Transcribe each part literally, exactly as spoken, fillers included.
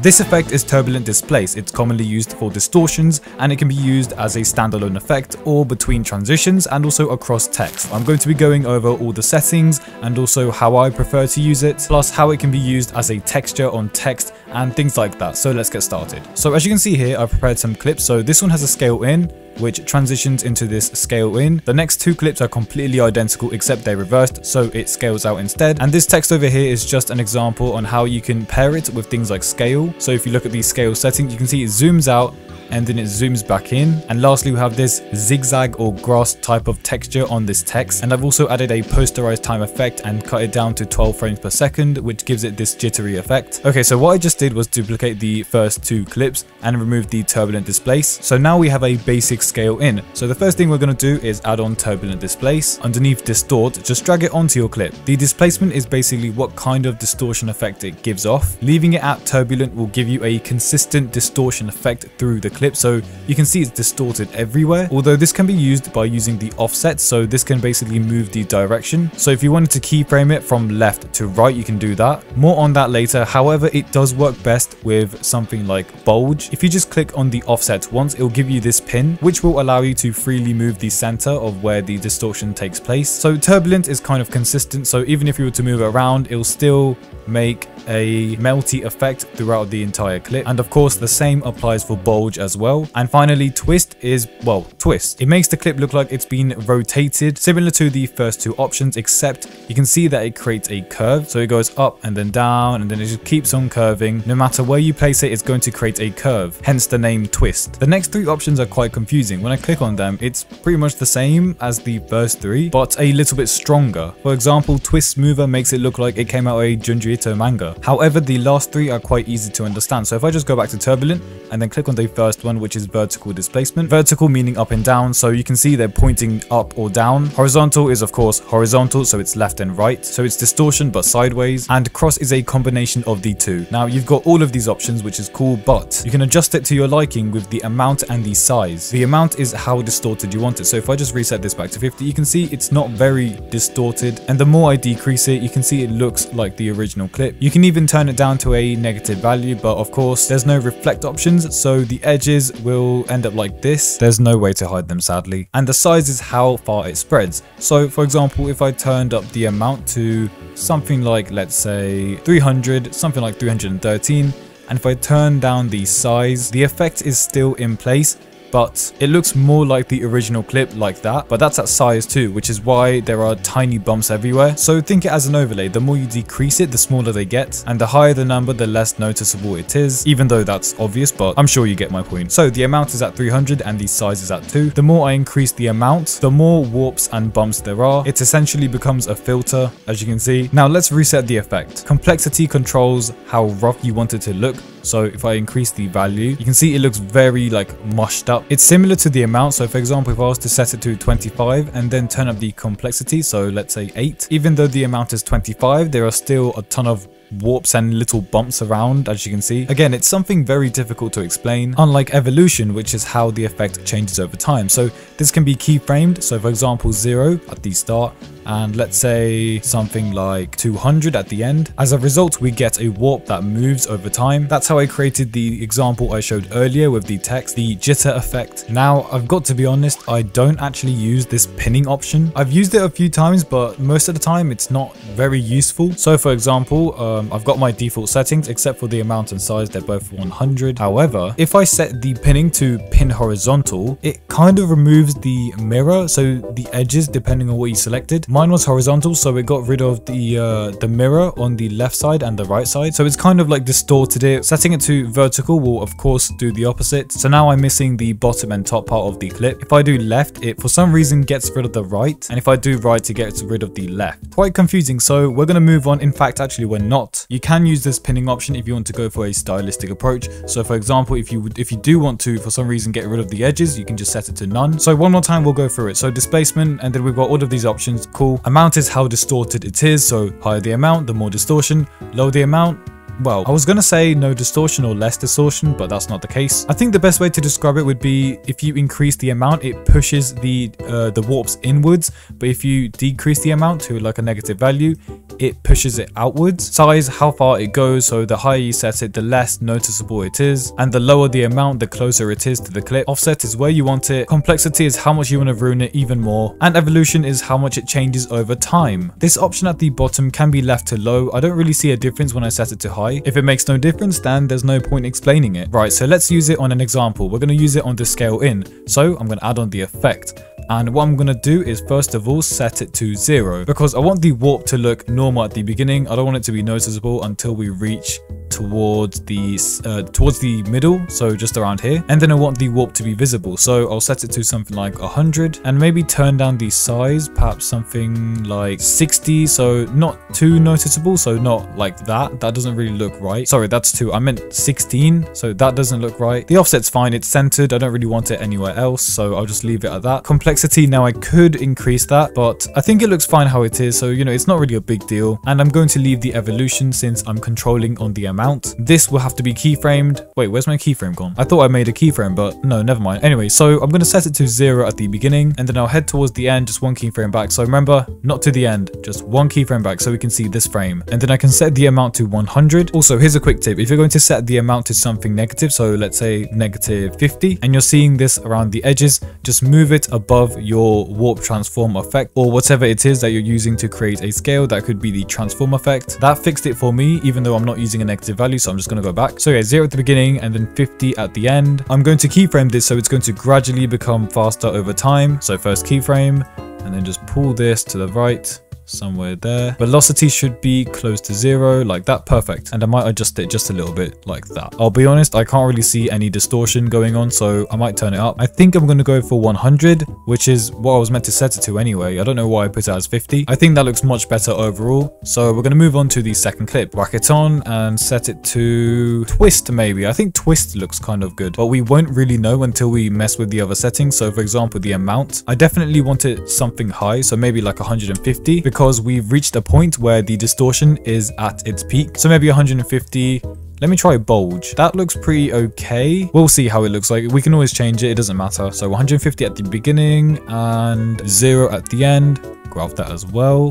This effect is turbulent displace. It's commonly used for distortions, and it can be used as a standalone effect or between transitions and also across text. I'm going to be going over all the settings and also how I prefer to use it, plus how it can be used as a texture on text and things like that. So let's get started. So as you can see here, I've prepared some clips. So this one has a scale in, which transitions into this scale in. The next two clips are completely identical except they're reversed, so it scales out instead. And this text over here is just an example on how you can pair it with things like scale. So if you look at the scale setting, you can see it zooms out and then it zooms back in. And lastly, we have this zigzag or grass type of texture on this text. And I've also added a posterized time effect and cut it down to twelve frames per second, which gives it this jittery effect. Okay, so what I just did was duplicate the first two clips and remove the turbulent displace. So now we have a basic scale in. So the first thing we're gonna do is add on turbulent displace. Underneath distort, just drag it onto your clip. The displacement is basically what kind of distortion effect it gives off. Leaving it at turbulent will give you a consistent distortion effect through the clip. So you can see it's distorted everywhere, although this can be used by using the offset. So this can basically move the direction. So if you wanted to keyframe it from left to right, you can do that. More on that later. However, it does work best with something like bulge. If you just click on the offset once, it'll give you this pin, which will allow you to freely move the center of where the distortion takes place. So turbulent is kind of consistent. So even if you were to move around, it'll still make a melty effect throughout the entire clip. And of course, the same applies for bulge as well. And finally, twist is, well, twist. It makes the clip look like it's been rotated, similar to the first two options, except you can see that it creates a curve. So it goes up and then down, and then it just keeps on curving. No matter where you place it, it's going to create a curve, hence the name twist. The next three options are quite confusing. When I click on them, it's pretty much the same as the first three, but a little bit stronger. For example, twist smoother makes it look like it came out of a Junji Ito manga. However, the last three are quite easy to understand. So if I just go back to turbulent and then click on the first one, which is vertical displacement. Vertical meaning up and down, so you can see they're pointing up or down. Horizontal is of course horizontal, so it's left and right, so it's distortion but sideways. And cross is a combination of the two. Now you've got all of these options, which is cool, but you can adjust it to your liking with the amount and the size. The amount is how distorted you want it. So if I just reset this back to fifty, you can see it's not very distorted, and the more I decrease it, you can see it looks like the original clip. You can even turn it down to a negative value, but of course there's no reflect options, so the edges will end up like this. There's no way to hide them, sadly. And the size is how far it spreads. So for example, if I turned up the amount to something like, let's say three hundred, something like three hundred thirteen, and if I turn down the size, the effect is still in place, but it looks more like the original clip like that. But that's at size too, which is why there are tiny bumps everywhere. So think it as an overlay. The more you decrease it, the smaller they get, and the higher the number, the less noticeable it is, even though that's obvious, but I'm sure you get my point. So the amount is at three hundred and the size is at two. The more I increase the amount, the more warps and bumps there are. It essentially becomes a filter, as you can see. Now let's reset the effect. Complexity controls how rough you want it to look. So if I increase the value, you can see it looks very like mushed up. It's similar to the amount. So for example, if I was to set it to twenty-five and then turn up the complexity, so let's say eight, even though the amount is twenty-five, there are still a ton of warps and little bumps around, as you can see. Again, it's something very difficult to explain, unlike evolution, which is how the effect changes over time. So this can be keyframed. So for example, zero at the start, and let's say something like two hundred at the end. As a result, we get a warp that moves over time. That's how I created the example I showed earlier with the text, the jitter effect. Now, I've got to be honest, I don't actually use this pinning option. I've used it a few times, but most of the time it's not very useful. So for example, um, I've got my default settings, except for the amount and size, they're both one hundred. However, if I set the pinning to pin horizontal, it kind of removes the mirror, so the edges, depending on what you selected. Mine was horizontal, so it got rid of the uh, the mirror on the left side and the right side. So it's kind of like distorted it. Setting it to vertical will of course do the opposite. So now I'm missing the bottom and top part of the clip. If I do left, it for some reason gets rid of the right. And if I do right, it gets rid of the left. Quite confusing. So we're going to move on. In fact, actually we're not. You can use this pinning option if you want to go for a stylistic approach. So for example, if you, if you do want to, for some reason, get rid of the edges, you can just set it to none. So one more time, we'll go through it. So displacement, and then we've got all of these options. Amount is how distorted it is, so higher the amount, the more distortion. Lower the amount, well, I was gonna say no distortion or less distortion, but that's not the case. I think the best way to describe it would be if you increase the amount, it pushes the uh, the warps inwards, but if you decrease the amount to like a negative value, it pushes it outwards. Size, how far it goes, so the higher you set it, the less noticeable it is, and the lower the amount, the closer it is to the clip. Offset is where you want it, complexity is how much you want to ruin it even more, and evolution is how much it changes over time. This option at the bottom can be left to low. I don't really see a difference when I set it to high. If it makes no difference, then there's no point explaining it. Right, so let's use it on an example. We're going to use it on the scale in, so I'm going to add on the effect. And what I'm going to do is first of all set it to zero, because I want the warp to look normal at the beginning. I don't want it to be noticeable until we reach towards the uh, towards the middle, so just around here. And then I want the warp to be visible, so I'll set it to something like one hundred and maybe turn down the size, perhaps something like sixty, so not too noticeable, so not like that. That doesn't really look right. Sorry, that's two. I meant sixteen, so that doesn't look right. The offset's fine, it's centered. I don't really want it anywhere else, so I'll just leave it at that. Complexity, now I could increase that, but I think it looks fine how it is, so you know, it's not really a big deal. And I'm going to leave the evolution since I'm controlling on the amount. This will have to be keyframed. Wait, where's my keyframe gone? I thought I made a keyframe, but no, never mind. Anyway, so I'm going to set it to zero at the beginning, and then I'll head towards the end, just one keyframe back. So remember, not to the end, just one keyframe back so we can see this frame. And then I can set the amount to one hundred. Also, here's a quick tip. If you're going to set the amount to something negative, so let's say negative fifty, and you're seeing this around the edges, just move it above your warp transform effect or whatever it is that you're using to create a scale. That could be the transform effect. That fixed it for me, even though I'm not using a negative value, so I'm just going to go back. So yeah, zero at the beginning and then fifty at the end. I'm going to keyframe this, so it's going to gradually become faster over time. So first keyframe, and then just pull this to the right, somewhere there. Velocity should be close to zero, like that. Perfect. And I might adjust it just a little bit, like that. I'll be honest, I can't really see any distortion going on, so I might turn it up. I think I'm going to go for one hundred, which is what I was meant to set it to anyway. I don't know why I put it as fifty. I think that looks much better overall. So we're going to move on to the second clip. Whack it on and set it to twist, maybe. I think twist looks kind of good, but we won't really know until we mess with the other settings. So for example, the amount, I definitely want it something high, so maybe like one hundred fifty, because because we've reached a point where the distortion is at its peak. So maybe one hundred fifty. Let me try bulge. That looks pretty okay. We'll see how it looks like. We can always change it, it doesn't matter. So one hundred fifty at the beginning and zero at the end. Graph that as well,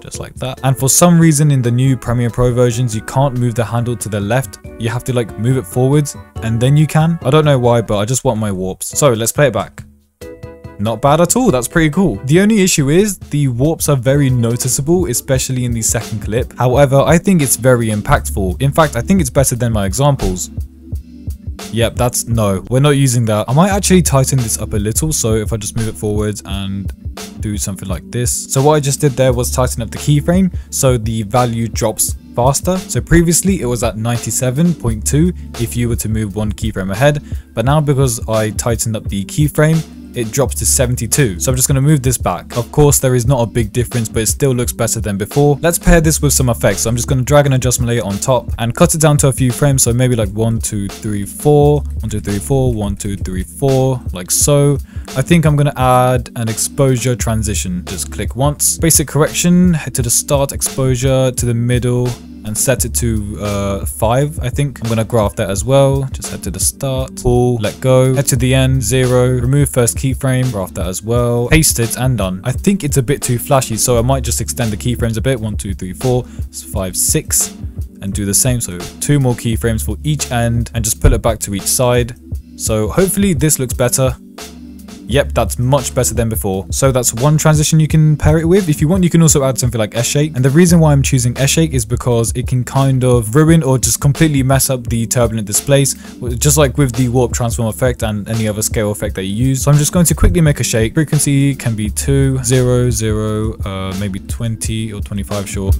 just like that. And for some reason in the new Premiere Pro versions, you can't move the handle to the left. You have to like move it forwards and then you can. I don't know why, but I just want my warps. So let's play it back. Not bad at all, that's pretty cool. The only issue is the warps are very noticeable, especially in the second clip. However, I think it's very impactful. In fact, I think it's better than my examples. Yep, that's no, we're not using that. I might actually tighten this up a little, so if I just move it forwards and do something like this. So what I just did there was tighten up the keyframe, so the value drops faster. So previously it was at ninety-seven point two if you were to move one keyframe ahead, but now because I tightened up the keyframe, it drops to seventy-two. So I'm just going to move this back. Of course, there is not a big difference, but it still looks better than before. Let's pair this with some effects. So I'm just going to drag an adjustment layer on top and cut it down to a few frames. So maybe like one, two, three, four, one, two, three, four, one, two, three, four, like so. I think I'm going to add an exposure transition. Just click once. Basic correction, head to the start, exposure to the middle, and set it to uh, five, I think. I'm gonna graph that as well. Just head to the start, pull, let go, head to the end, zero, remove first keyframe, graph that as well, paste it, and done. I think it's a bit too flashy, so I might just extend the keyframes a bit, one, two, three, four, five, six, and do the same. So two more keyframes for each end, and just pull it back to each side. So hopefully this looks better. Yep, that's much better than before. So that's one transition you can pair it with. If you want, you can also add something like S-shake. And the reason why I'm choosing S-shake is because it can kind of ruin or just completely mess up the turbulent displace, just like with the warp transform effect and any other scale effect that you use. So I'm just going to quickly make a shake. Frequency can be two, zero, zero, uh, maybe twenty or twenty-five, sure.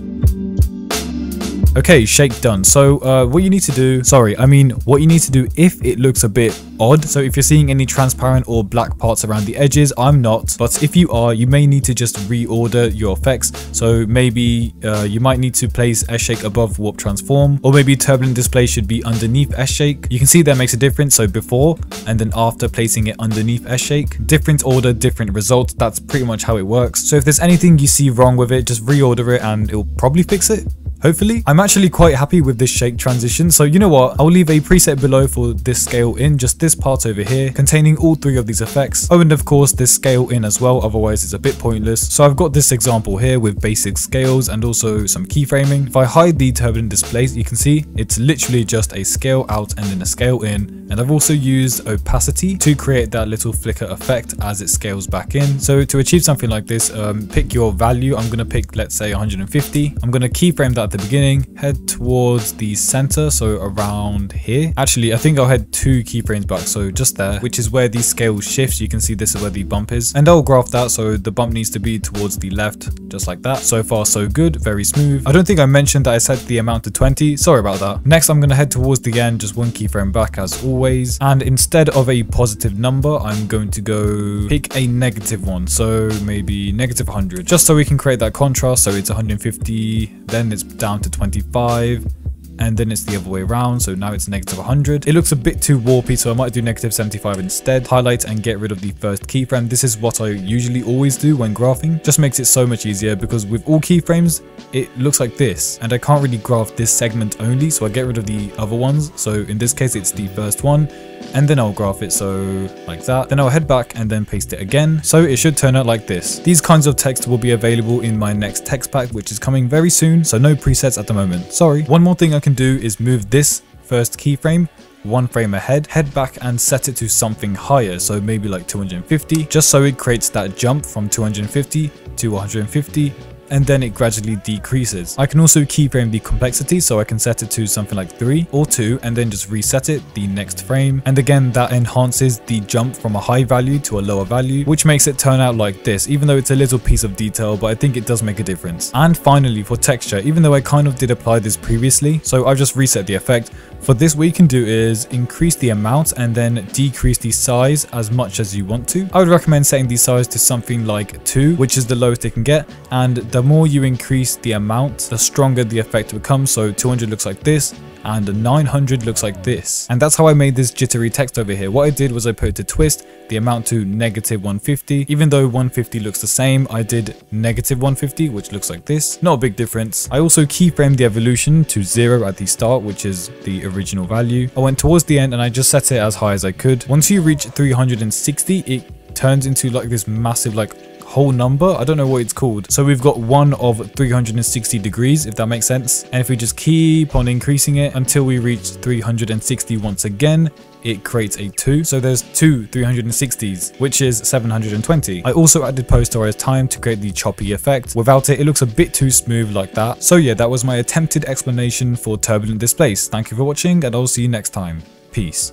Okay, shake done. So uh, what you need to do, sorry, I mean what you need to do if it looks a bit odd. So if you're seeing any transparent or black parts around the edges, I'm not, but if you are, you may need to just reorder your effects. So maybe uh, you might need to place S-shake above warp transform, or maybe turbulent display should be underneath S-shake. You can see that makes a difference. So before and then after placing it underneath S-shake, different order, different result. That's pretty much how it works. So if there's anything you see wrong with it, just reorder it and it'll probably fix it. Hopefully, I'm actually quite happy with this shake transition, so you know what, I'll leave a preset below for this scale in, just this part over here, containing all three of these effects. Oh, and of course this scale in as well, otherwise it's a bit pointless. So I've got this example here with basic scales and also some keyframing. If I hide the turbulent displace, you can see it's literally just a scale out and then a scale in, and I've also used opacity to create that little flicker effect as it scales back in. So to achieve something like this, um, pick your value. I'm going to pick, let's say one hundred fifty. I'm going to keyframe that at the beginning, head towards the center, so around here. Actually, I think I'll head two keyframes back, so just there, which is where the scale shifts. You can see this is where the bump is, and I'll graph that, so the bump needs to be towards the left, just like that. So far so good, very smooth. I don't think I mentioned that I set the amount to twenty, sorry about that. Next, I'm going to head towards the end, just one keyframe back as always, and instead of a positive number, I'm going to go pick a negative one, so maybe negative one hundred, just so we can create that contrast. So it's one hundred fifty, then it's down to twenty-five, and then it's the other way around, so now it's negative one hundred. It looks a bit too warpy, so I might do negative seventy-five instead. Highlight and get rid of the first keyframe. This is what I usually always do when graphing. Just makes it so much easier, because with all keyframes, it looks like this, and I can't really graph this segment only, so I get rid of the other ones. So in this case, it's the first one, and then I'll graph it, so like that. Then I'll head back and then paste it again, so it should turn out like this. These kinds of text will be available in my next text pack, which is coming very soon, so no presets at the moment, sorry. One more thing I can do is move this first keyframe one frame ahead, head back and set it to something higher, so maybe like two hundred fifty, just so it creates that jump from two hundred fifty to one hundred fifty, and then it gradually decreases. I can also keyframe the complexity, so I can set it to something like three or two and then just reset it the next frame. And again, that enhances the jump from a high value to a lower value, which makes it turn out like this, even though it's a little piece of detail, but I think it does make a difference. And finally, for texture, even though I kind of did apply this previously, so I've just reset the effect. For this, what you can do is increase the amount and then decrease the size as much as you want to. I would recommend setting the size to something like two, which is the lowest it can get, and the more you increase the amount, the stronger the effect becomes. So two hundred looks like this, and nine hundred looks like this. And that's how I made this jittery text over here. What I did was I put to twist the amount to negative one hundred fifty. Even though one hundred fifty looks the same, I did negative one hundred fifty, which looks like this. Not a big difference. I also keyframed the evolution to zero at the start, which is the original value. I went towards the end and I just set it as high as I could. Once you reach three hundred sixty, it turns into like this massive, like, whole number. I don't know what it's called. So we've got one of three hundred sixty degrees, if that makes sense. And if we just keep on increasing it until we reach three hundred sixty once again, it creates a two. So there's two three hundred sixties, which is seven hundred twenty. I also added posterized time to create the choppy effect. Without it, it looks a bit too smooth like that. So yeah, that was my attempted explanation for turbulent displace. Thank you for watching, and I'll see you next time. Peace.